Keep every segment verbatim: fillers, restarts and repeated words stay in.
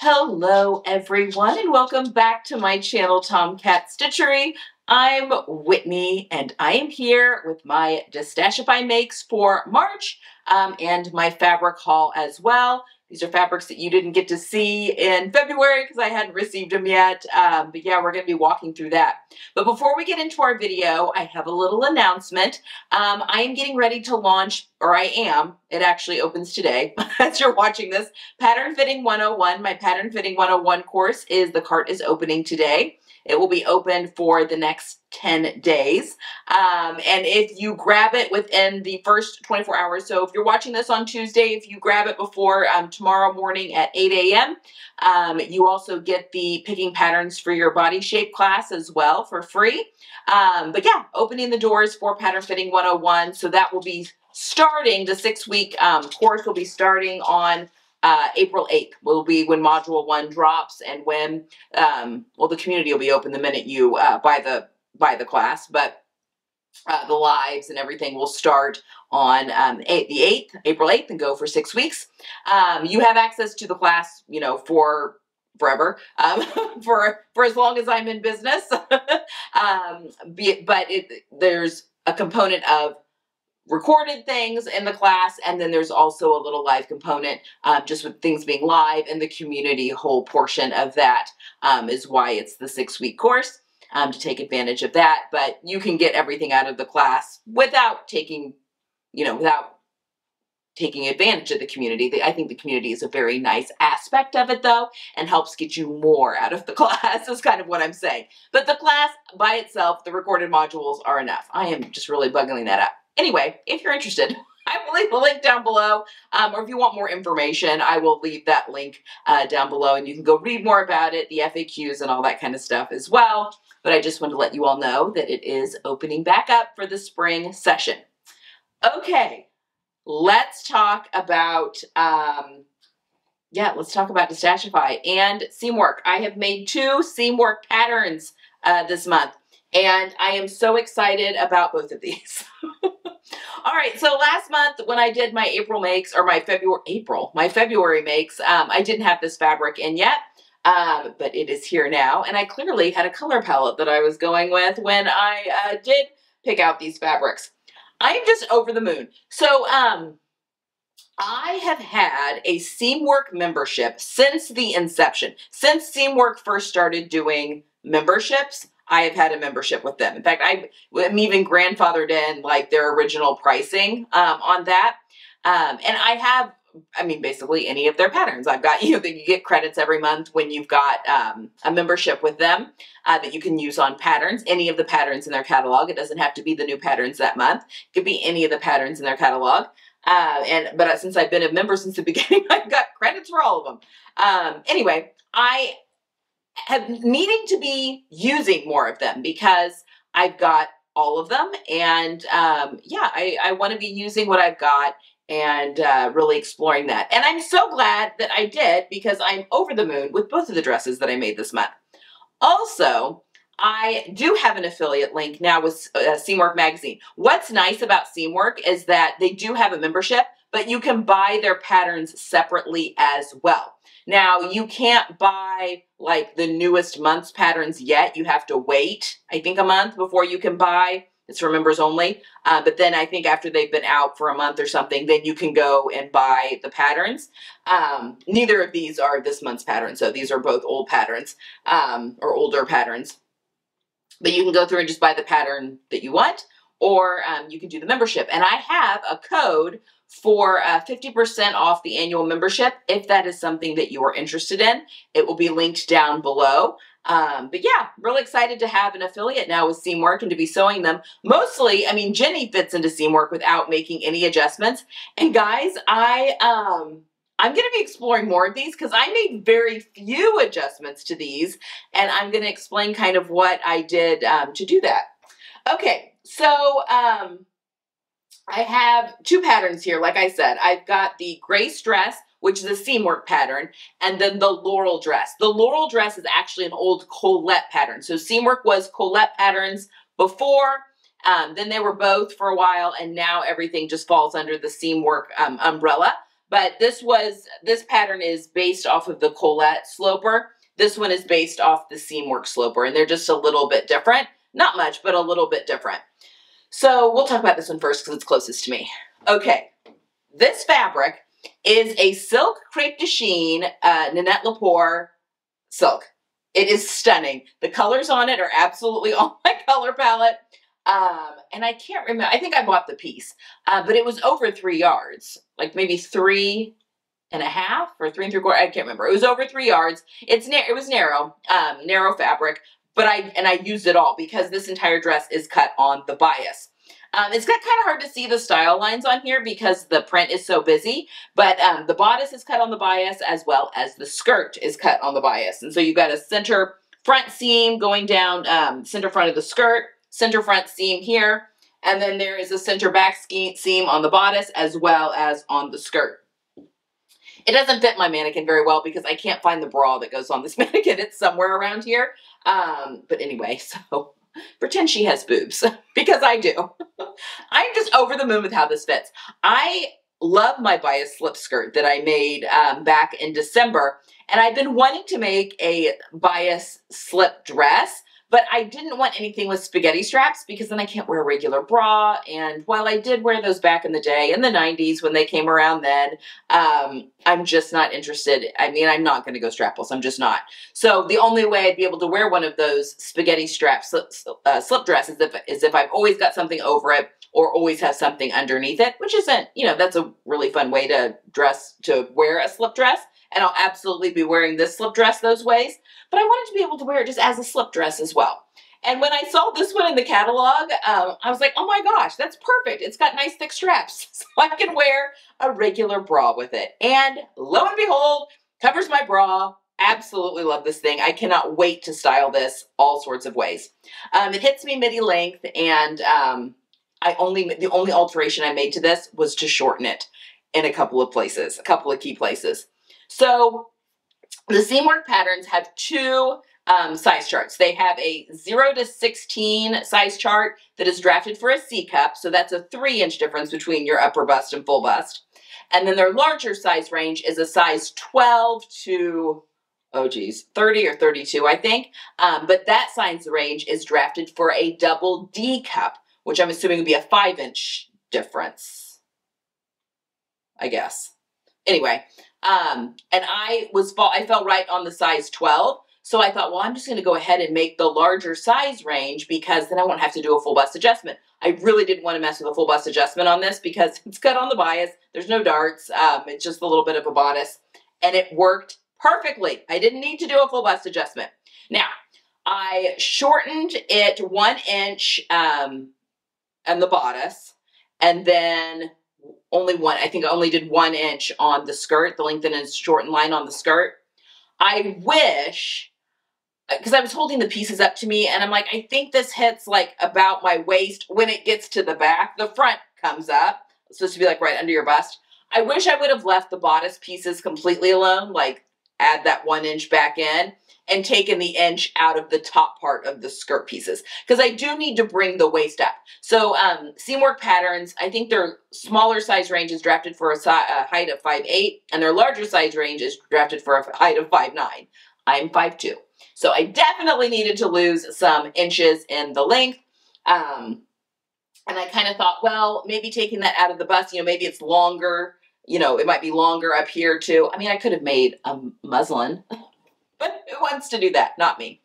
Hello everyone and welcome back to my channel TomKat Stitchery. I'm Whitney and I am here with my Destashify makes for March um, and my fabric haul as well. These are fabrics that you didn't get to see in February because I hadn't received them yet. Um, but yeah, we're going to be walking through that. But before we get into our video, I have a little announcement. Um, I am getting ready to launch, or I am, it actually opens today as you're watching this, Pattern Fitting one oh one. My Pattern Fitting one oh one course is, the cart is opening today. It will be open for the next ten days. Um, and if you grab it within the first twenty-four hours, so if you're watching this on Tuesday, if you grab it before um, tomorrow morning at eight A M, um, you also get the picking patterns for your body shape class as well for free. Um, but yeah, opening the doors for Pattern Fitting one oh one. So that will be starting, the six week um, course will be starting on Uh, April eighth will be when module one drops and when, um, well, the community will be open the minute you, uh, buy the, buy the class, but, uh, the lives and everything will start on, um, eight, the eighth, April eighth and go for six weeks. Um, you have access to the class, you know, for forever, um, for, for as long as I'm in business. um, be, but it, there's a component of recorded things in the class, and then there's also a little live component uh, just with things being live, and the community whole portion of that um, is why it's the six week course um, to take advantage of that. But you can get everything out of the class without taking, you know, without taking advantage of the community. I think the community is a very nice aspect of it though, and helps get you more out of the class is kind of what I'm saying. But the class by itself, the recorded modules are enough. I am just really bungling that up. Anyway, if you're interested, I will leave the link down below, um, or if you want more information, I will leave that link uh, down below, and you can go read more about it, the F A Qs and all that kind of stuff as well. But I just wanted to let you all know that it is opening back up for the spring session. Okay, let's talk about, um, yeah, let's talk about Destashify and Seamwork. I have made two Seamwork patterns uh, this month, and I am so excited about both of these. All right, so last month when I did my April makes, or my February, April, my February makes, um, I didn't have this fabric in yet, um, but it is here now. And I clearly had a color palette that I was going with when I uh, did pick out these fabrics. I am just over the moon. So um, I have had a Seamwork membership since the inception. Since Seamwork first started doing memberships, I have had a membership with them. In fact, I am even grandfathered in like their original pricing um, on that. Um, and I have, I mean, basically any of their patterns. I've got, you know, that you get credits every month when you've got um, a membership with them uh, that you can use on patterns, any of the patterns in their catalog. It doesn't have to be the new patterns that month. It could be any of the patterns in their catalog. Uh, and but since I've been a member since the beginning, I've got credits for all of them. Um, anyway, I... have needing to be using more of them because I've got all of them, and um, yeah, I, I want to be using what I've got and uh, really exploring that. And I'm so glad that I did because I'm over the moon with both of the dresses that I made this month. Also, I do have an affiliate link now with uh, Seamwork Magazine. What's nice about Seamwork is that they do have a membership, but you can buy their patterns separately as well. Now, you can't buy like the newest month's patterns yet. You have to wait, I think, a month before you can buy. It's for members only. Uh, but then I think after they've been out for a month or something, then you can go and buy the patterns. Um, neither of these are this month's patterns. So these are both old patterns um, or older patterns. But you can go through and just buy the pattern that you want, or um, you can do the membership. And I have a code for uh, fifty percent off the annual membership. If that is something that you are interested in, it will be linked down below. Um, but yeah, really excited to have an affiliate now with Seamwork and to be sewing them. Mostly, I mean, Jenny fits into Seamwork without making any adjustments. And guys, I, um, I'm going to be exploring more of these because I made very few adjustments to these, and I'm going to explain kind of what I did um, to do that. Okay, so... Um, I have two patterns here. Like I said, I've got the Grace Dress, which is a Seamwork pattern, and then the Laurel Dress. The Laurel Dress is actually an old Colette pattern. So Seamwork was Colette patterns before, um, then they were both for a while, and now everything just falls under the Seamwork um, umbrella. But this was, this pattern is based off of the Colette sloper. This one is based off the Seamwork sloper, and they're just a little bit different. Not much, but a little bit different. So we'll talk about this one first because it's closest to me. Okay, this fabric is a silk crepe de chine, uh, Nanette Lepore silk. It is stunning. The colors on it are absolutely on my color palette. Um, and I can't remember, I think I bought the piece, uh, but it was over three yards, like maybe three and a half or three and three quarter. I can't remember. It was over three yards. It's narrow. It was narrow, um, narrow fabric, but I, and I used it all because this entire dress is cut on the bias. Um, it's got kind of hard to see the style lines on here because the print is so busy, but um, the bodice is cut on the bias as well as the skirt is cut on the bias. And so you've got a center front seam going down, um, center front of the skirt, center front seam here, and then there is a center back seam on the bodice as well as on the skirt. It doesn't fit my mannequin very well because I can't find the bra that goes on this mannequin. It's somewhere around here. Um, but anyway, so... pretend she has boobs because I do. I'm just over the moon with how this fits. I love my bias slip skirt that I made um, back in December, and I've been wanting to make a bias slip dress, but I didn't want anything with spaghetti straps because then I can't wear a regular bra. And while I did wear those back in the day in the nineties when they came around then, um, I'm just not interested. I mean, I'm not going to go strapless. I'm just not. So the only way I'd be able to wear one of those spaghetti strap slip, uh, slip dresses is if, is if I've always got something over it or always have something underneath it, which isn't, you know, that's a really fun way to dress, to wear a slip dress. And I'll absolutely be wearing this slip dress those ways. But I wanted to be able to wear it just as a slip dress as well. And when I saw this one in the catalog, um, I was like, oh my gosh, that's perfect. It's got nice thick straps. So I can wear a regular bra with it. And lo and behold, covers my bra. Absolutely love this thing. I cannot wait to style this all sorts of ways. Um, it hits me midi length. And um, I only the only alteration I made to this was to shorten it in a couple of places, a couple of key places. So the Seamwork patterns have two um, size charts. They have a zero to sixteen size chart that is drafted for a C cup. So that's a three inch difference between your upper bust and full bust. And then their larger size range is a size twelve to, oh geez, thirty or thirty-two, I think. Um, but that size range is drafted for a double D cup, which I'm assuming would be a five inch difference, I guess. Anyway, um, and I was, I fell right on the size twelve. So I thought, well, I'm just going to go ahead and make the larger size range because then I won't have to do a full bust adjustment. I really didn't want to mess with a full bust adjustment on this because it's cut on the bias. There's no darts. Um, it's just a little bit of a bodice, and it worked perfectly. I didn't need to do a full bust adjustment. Now I shortened it one inch, um, and the bodice, and then only one, I think I only did one inch on the skirt, the lengthen and shorten line on the skirt. I wish, because I was holding the pieces up to me and I'm like, I think this hits like about my waist. When it gets to the back, the front comes up. It's supposed to be like right under your bust. I wish I would have left the bodice pieces completely alone, like add that one inch back in and taken the inch out of the top part of the skirt pieces. Because I do need to bring the waist up. So um, Seamwork patterns, I think their smaller size range is drafted for a, si a height of five eight, and their larger size range is drafted for a height of five nine. I'm five two. So I definitely needed to lose some inches in the length. Um, and I kind of thought, well, maybe taking that out of the bust, you know, maybe it's longer, you know, it might be longer up here too. I mean, I could have made a muslin. But who wants to do that? Not me.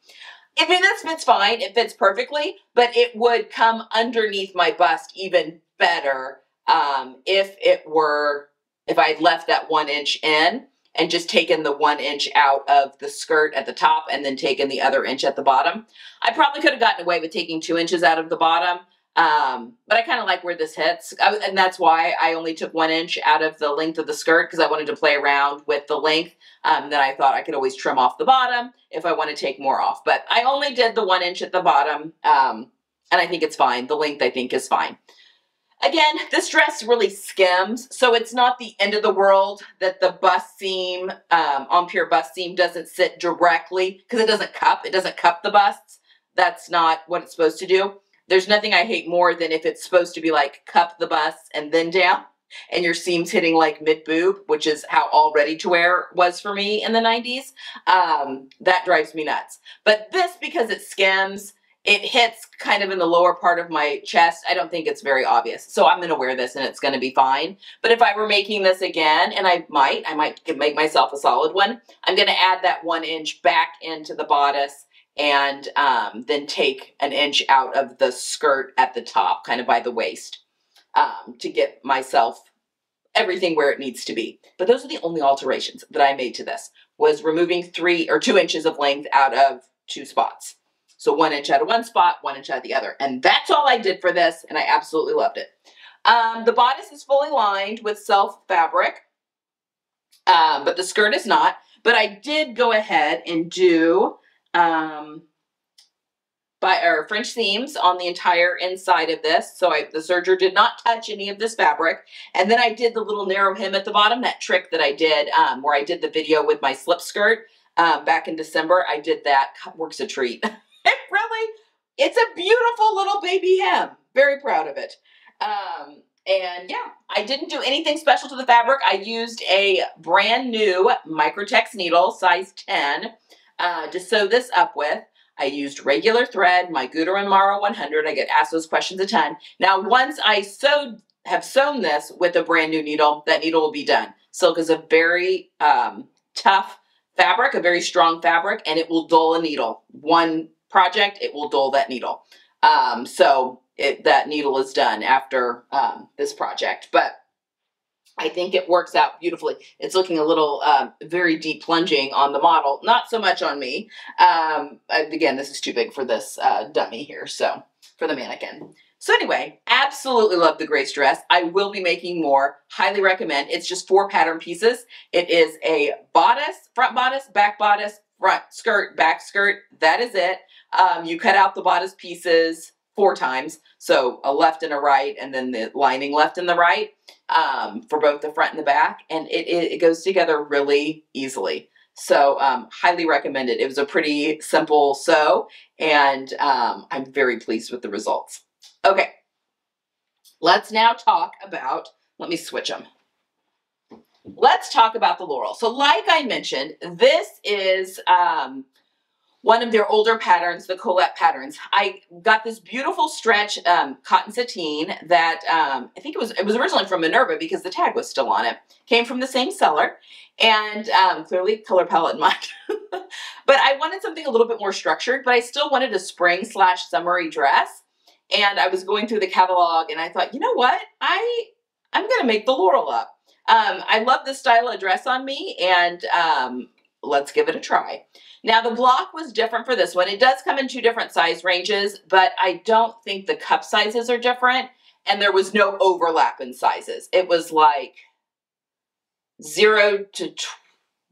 I mean, this fits fine. It fits perfectly, but it would come underneath my bust even better um, if it were, if I had left that one inch in and just taken the one inch out of the skirt at the top and then taken the other inch at the bottom. I probably could have gotten away with taking two inches out of the bottom, um, but I kind of like where this hits. I, and that's why I only took one inch out of the length of the skirt because I wanted to play around with the length. Um, then I thought I could always trim off the bottom if I want to take more off. But I only did the one inch at the bottom, um, and I think it's fine. The length, I think, is fine. Again, this dress really skims, so it's not the end of the world that the bust seam, um, on pure bust seam, doesn't sit directly because it doesn't cup. It doesn't cup the busts. That's not what it's supposed to do. There's nothing I hate more than if it's supposed to be like cup the bust and then down. and your seams hitting like mid-boob, which is how all ready-to-wear was for me in the nineties, um, that drives me nuts. But this, because it skims, it hits kind of in the lower part of my chest. I don't think it's very obvious. So I'm going to wear this and it's going to be fine. But if I were making this again, and I might, I might make myself a solid one, I'm going to add that one inch back into the bodice and um, then take an inch out of the skirt at the top, kind of by the waist, um, to get myself everything where it needs to be. But those are the only alterations that I made to this, was removing three or two inches of length out of two spots. So one inch out of one spot, one inch out of the other. And that's all I did for this, and I absolutely loved it. Um, the bodice is fully lined with self fabric, um, but the skirt is not. But I did go ahead and do um, by our French seams on the entire inside of this. So I, the serger did not touch any of this fabric. And then I did the little narrow hem at the bottom, that trick that I did um, where I did the video with my slip skirt um, back in December. I did that. God, work's a treat. It really, it's a beautiful little baby hem. Very proud of it. Um, and yeah, I didn't do anything special to the fabric. I used a brand new Microtex needle, size ten, uh, to sew this up with. I used regular thread, my Gütermann Mara one hundred. I get asked those questions a ton. Now, once I sewed, have sewn this with a brand new needle, that needle will be done. Silk is a very um, tough fabric, a very strong fabric, and it will dull a needle. One project, it will dull that needle. Um, so it, that needle is done after um, this project, but I think it works out beautifully. It's looking a little uh, very deep plunging on the model, not so much on me. Um, again, this is too big for this uh, dummy here, so for the mannequin. So anyway, absolutely love the Grace dress. I will be making more. Highly recommend. It's just four pattern pieces. It is a bodice, front bodice, back bodice, front skirt, back skirt. That is it. Um, you cut out the bodice pieces four times. So a left and a right, and then the lining left and the right, um, for both the front and the back. And it, it, it goes together really easily. So um, highly recommend it. It was a pretty simple sew, and um, I'm very pleased with the results. Okay, let's now talk about, let me switch them. Let's talk about the Laurel. So like I mentioned, this is um, one of their older patterns, the Colette patterns. I got this beautiful stretch um, cotton sateen that um, I think it was, it was originally from Minerva because the tag was still on it. Came from the same seller, and um, clearly color palette in mind. But I wanted something a little bit more structured, but I still wanted a spring slash summery dress. And I was going through the catalog and I thought, you know what? I, I'm going to make the Laurel up. Um, I love this style of dress on me, and um, let's give it a try. Now, the block was different for this one. It does come in two different size ranges, but I don't think the cup sizes are different, and there was no overlap in sizes. It was like zero to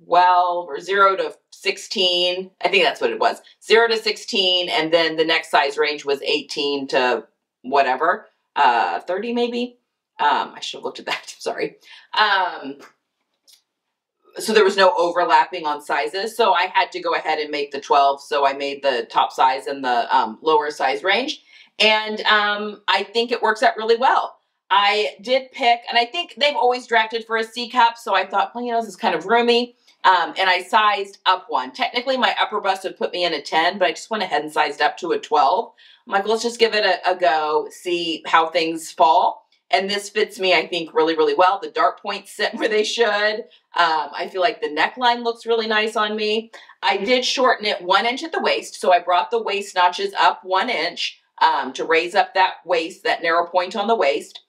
twelve or zero to sixteen. I think that's what it was. zero to sixteen, and then the next size range was eighteen to whatever, uh, thirty maybe. Um, I should have looked at that. Sorry. Um, so there was no overlapping on sizes. So I had to go ahead and make the twelve. So I made the top size and the um, lower size range. And um, I think it works out really well. I did pick, and I think they've always drafted for a C cup. So I thought, well, you know, this is kind of roomy. Um, and I sized up one. Technically, my upper bust would put me in a ten, but I just went ahead and sized up to a twelve. I'm like, let's just give it a, a go, see how things fall. And this fits me, I think, really, really well. The dart points sit where they should. Um, I feel like the neckline looks really nice on me. I did shorten it one inch at the waist, so I brought the waist notches up one inch um, to raise up that waist, that narrow point on the waist.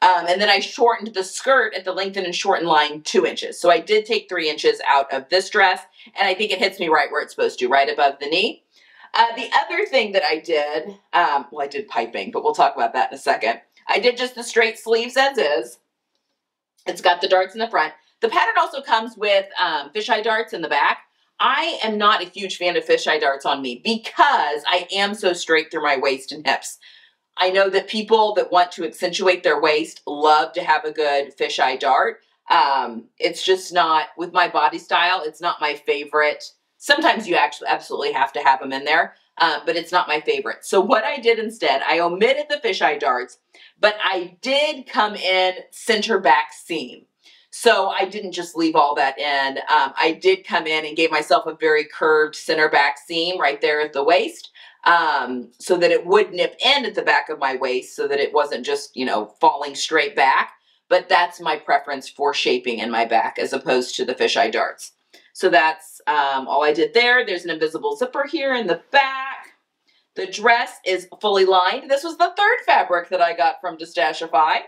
Um, and then I shortened the skirt at the lengthen and shorten line two inches. So I did take three inches out of this dress, and I think it hits me right where it's supposed to, right above the knee. Uh, the other thing that I did, um, well, I did piping, but we'll talk about that in a second. I did just the straight sleeves as is. It's got the darts in the front. The pattern also comes with um, fisheye darts in the back. I am not a huge fan of fisheye darts on me because I am so straight through my waist and hips. I know that people that want to accentuate their waist love to have a good fisheye dart. Um, it's just not, with my body style, it's not my favorite. Sometimes you actually absolutely have to have them in there, uh, but it's not my favorite. So what I did instead, I omitted the fisheye darts, but I did come in center back seam. So I didn't just leave all that in. Um, I did come in and gave myself a very curved center back seam right there at the waist, um, so that it would nip in at the back of my waist so that it wasn't just, you know, falling straight back. But that's my preference for shaping in my back as opposed to the fisheye darts. So that's um, all I did there. There's an invisible zipper here in the back. The dress is fully lined. This was the third fabric that I got from Destashify.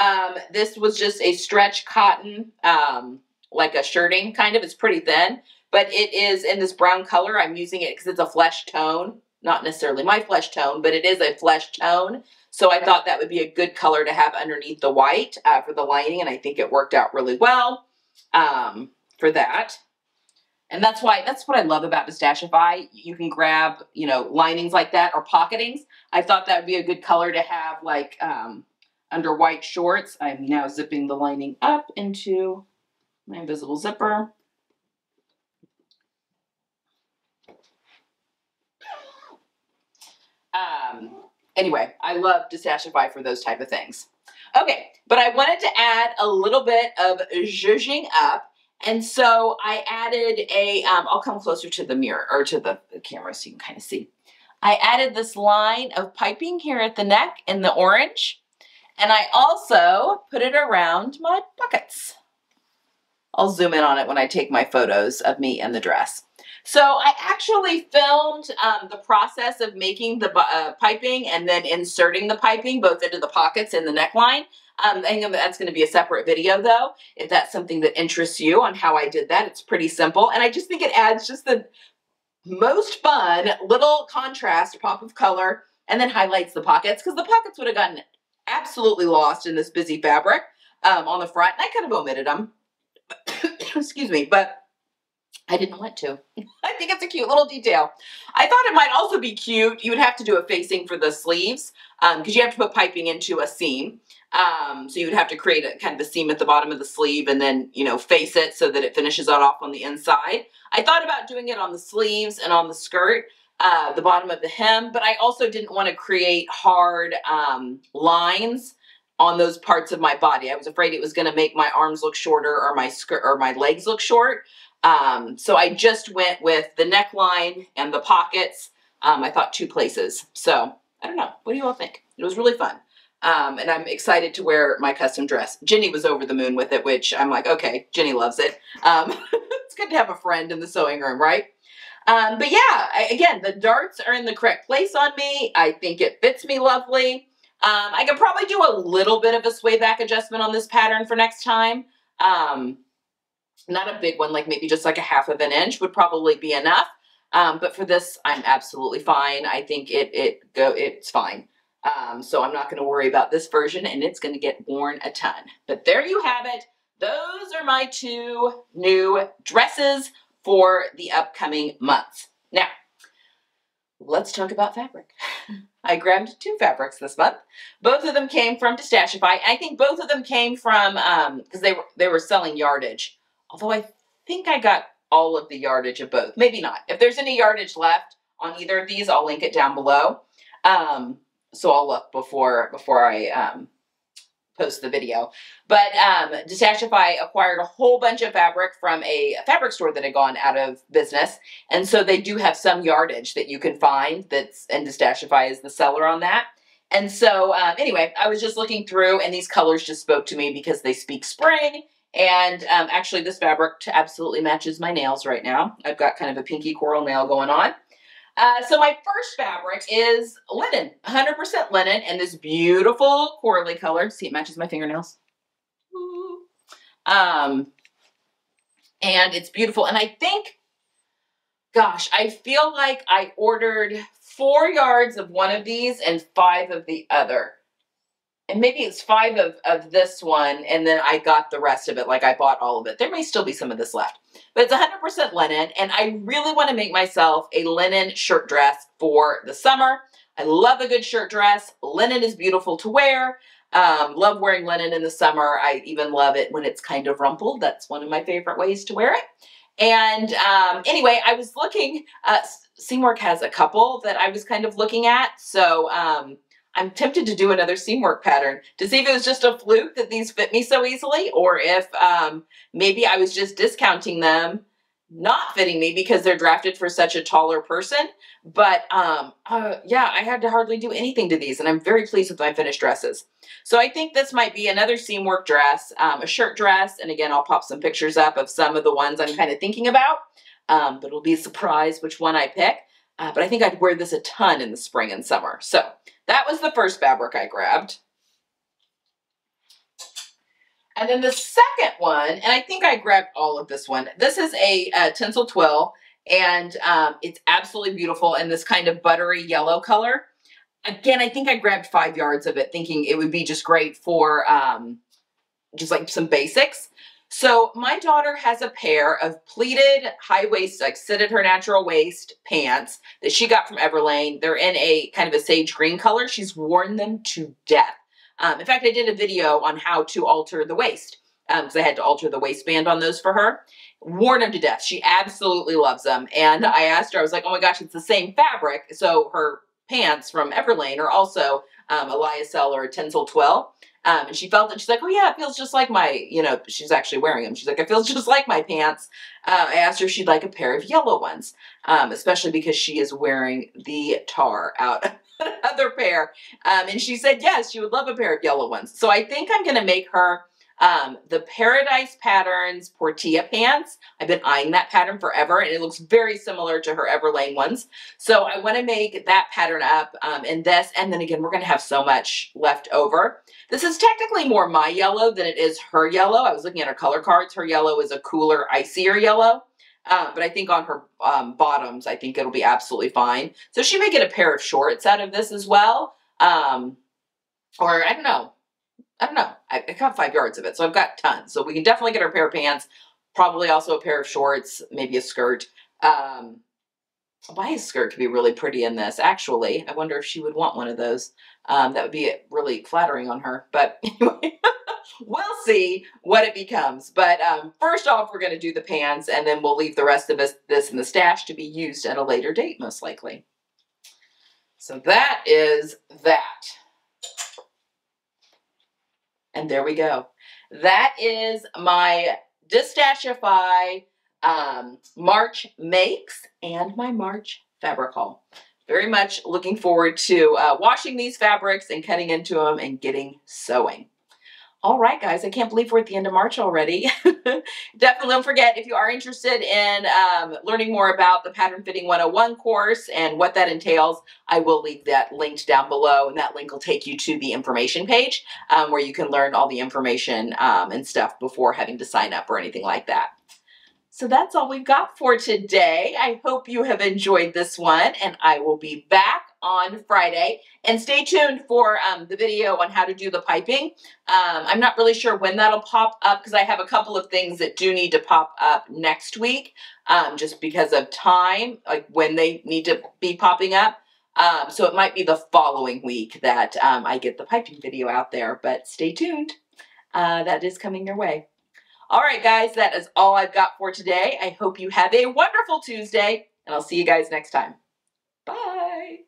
Um, this was just a stretch cotton, um, like a shirting kind of. It's pretty thin, but it is in this brown color. I'm using it because it's a flesh tone, not necessarily my flesh tone, but it is a flesh tone. So I thought that would be a good color to have underneath the white, uh, for the lining. And I think it worked out really well, um, for that. And that's why, that's what I love about Destashify. You can grab, you know, linings like that or pocketings. I thought that would be a good color to have, like, um, under white shorts. I'm now zipping the lining up into my invisible zipper. Um, anyway, I love Destashify for those type of things. Okay, but I wanted to add a little bit of zhuzhing up. And so I added a, um, I'll come closer to the mirror or to the, the camera so you can kind of see. I added this line of piping here at the neck in the orange. And I also put it around my pockets. I'll zoom in on it when I take my photos of me in the dress. So I actually filmed um, the process of making the uh, piping and then inserting the piping both into the pockets and the neckline. Um, I think that's going to be a separate video though, if that's something that interests you on how I did that. It's pretty simple. And I just think it adds just the most fun little contrast, pop of color, and then highlights the pockets because the pockets would have gotten absolutely lost in this busy fabric um, on the front, and I kind of omitted them. Excuse me, but I didn't want to. I think it's a cute little detail. I thought it might also be cute. You would have to do a facing for the sleeves because um, you have to put piping into a seam. Um, so you would have to create a kind of a seam at the bottom of the sleeve and then, you know, face it so that it finishes out off on the inside. I thought about doing it on the sleeves and on the skirt, Uh, the bottom of the hem, but I also didn't want to create hard um, lines on those parts of my body. I was afraid it was going to make my arms look shorter or my skirt or my legs look short. Um, so I just went with the neckline and the pockets. Um, I thought two places. So I don't know. What do you all think? It was really fun. Um, and I'm excited to wear my custom dress. Jenny was over the moon with it, which I'm like, okay, Jenny loves it. Um, it's good to have a friend in the sewing room, right? Um, but yeah, I, again, the darts are in the correct place on me. I think it fits me lovely. Um, I could probably do a little bit of a sway back adjustment on this pattern for next time. Um, not a big one, like maybe just like a half of an inch would probably be enough. Um, but for this, I'm absolutely fine. I think it, it go, it's fine. Um, so I'm not going to worry about this version, and it's going to get worn a ton. But there you have it. Those are my two new dresses for the upcoming months. Now, let's talk about fabric. I grabbed two fabrics this month. Both of them came from Destashify. I think both of them came from, um, because they were, they were selling yardage. Although I think I got all of the yardage of both. Maybe not. If there's any yardage left on either of these, I'll link it down below. Um, so I'll look before, before I, um, post the video. But um, Destashify acquired a whole bunch of fabric from a fabric store that had gone out of business. And so they do have some yardage that you can find that's, and Destashify is the seller on that. And so um, anyway, I was just looking through and these colors just spoke to me because they speak spring. And um, actually this fabric absolutely matches my nails right now. I've got kind of a pinky coral nail going on. Uh, so my first fabric is linen, one hundred percent linen, and this beautiful corally color. See, it matches my fingernails. Ooh. Um, and it's beautiful. And I think, gosh, I feel like I ordered four yards of one of these and five of the other. And maybe it's five of, of this one, and then I got the rest of it. Like, I bought all of it. There may still be some of this left. But it's one hundred percent linen, and I really want to make myself a linen shirt dress for the summer. I love a good shirt dress. Linen is beautiful to wear. Um, love wearing linen in the summer. I even love it when it's kind of rumpled. That's one of my favorite ways to wear it. And um, anyway, I was looking. Uh, Seamwork has a couple that I was kind of looking at, so... Um, I'm tempted to do another Seamwork pattern to see if it was just a fluke that these fit me so easily, or if um, maybe I was just discounting them, not fitting me because they're drafted for such a taller person. But um, uh, yeah, I had to hardly do anything to these, and I'm very pleased with my finished dresses. So I think this might be another Seamwork dress, um, a shirt dress. And again, I'll pop some pictures up of some of the ones I'm kind of thinking about, um, but it'll be a surprise which one I pick. Uh, but I think I'd wear this a ton in the spring and summer. So that was the first fabric I grabbed. And then the second one, and I think I grabbed all of this one. This is a, a tinsel twill, and um, it's absolutely beautiful in this kind of buttery yellow color. Again, I think I grabbed five yards of it thinking it would be just great for um, just like some basics. So my daughter has a pair of pleated high waist, like sit at her natural waist pants that she got from Everlane. They're in a kind of a sage green color. She's worn them to death. Um, in fact, I did a video on how to alter the waist because um, I had to alter the waistband on those for her. Worn them to death. She absolutely loves them. And I asked her, I was like, oh my gosh, it's the same fabric. So her pants from Everlane are also um, a lyocell or a tinsel twill. Um, and she felt it. She's like, oh yeah, it feels just like my, you know, she's actually wearing them. She's like, it feels just like my pants. Uh, I asked her if she'd like a pair of yellow ones, um, especially because she is wearing the tar out of another pair. Um, and she said, yes, she would love a pair of yellow ones. So I think I'm going to make her um, the Paradise Patterns Protea Pants. I've been eyeing that pattern forever, and it looks very similar to her Everlane ones. So I want to make that pattern up um, in this. And then again, we're going to have so much left over. This is technically more my yellow than it is her yellow. I was looking at her color cards. Her yellow is a cooler, icier yellow. Uh, but I think on her um, bottoms, I think it'll be absolutely fine. So she may get a pair of shorts out of this as well. Um, or I don't know. I don't know. I, I got five yards of it, so I've got tons. So we can definitely get her a pair of pants, probably also a pair of shorts, maybe a skirt. Um, a bias skirt could be really pretty in this, actually. I wonder if she would want one of those. Um, that would be really flattering on her. But anyway. We'll see what it becomes. But um, first off, we're going to do the pants, and then we'll leave the rest of this, this in the stash to be used at a later date, most likely. So that is that. And there we go. That is my Destashify um, March makes and my March fabric haul. Very much looking forward to uh, washing these fabrics and cutting into them and getting sewing. All right, guys, I can't believe we're at the end of March already. Definitely don't forget, if you are interested in um, learning more about the Pattern Fitting one oh one course and what that entails, I will leave that linked down below, and that link will take you to the information page um, where you can learn all the information um, and stuff before having to sign up or anything like that. So that's all we've got for today. I hope you have enjoyed this one, and I will be back on Friday, and stay tuned for um, the video on how to do the piping. Um, I'm not really sure when that'll pop up because I have a couple of things that do need to pop up next week um, just because of time, like when they need to be popping up. Um, so it might be the following week that um, I get the piping video out there, but stay tuned. Uh, that is coming your way. All right, guys, that is all I've got for today. I hope you have a wonderful Tuesday, and I'll see you guys next time. Bye.